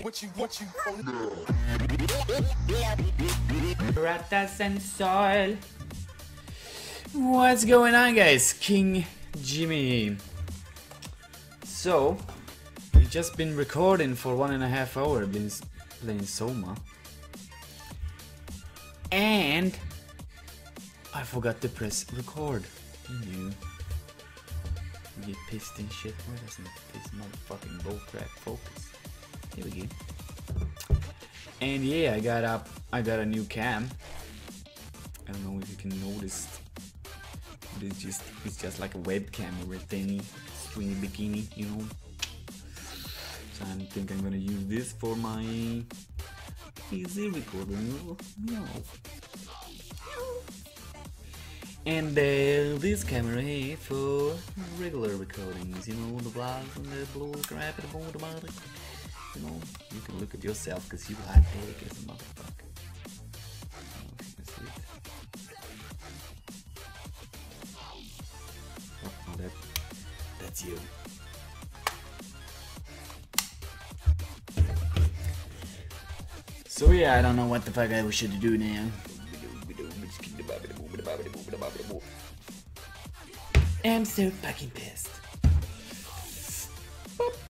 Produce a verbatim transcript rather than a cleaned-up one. What you, what you, ratas and soil. What's going on, guys? Kingjimmyh. So, we've just been recording for one and a half hour, been playing Soma, and I forgot to press record. You get pissed and shit. Why doesn't this motherfucking bull crap focus? Here we go. And yeah, I got up. I got a new cam. I don't know if you can notice. But it's just it's just like a webcam or a thingy, stringy bikini, you know. So I think I'm gonna use this for my easy recording. No. And uh, this camera here for regular recordings, you know, the vlogs and the blue crap and the blah, blah, blah. You know, you can look at yourself because you are big as a motherfucker. I don't see it. Oh, oh, that, that's you. So yeah, I don't know what the fuck I should do now. I'm so fucking pissed.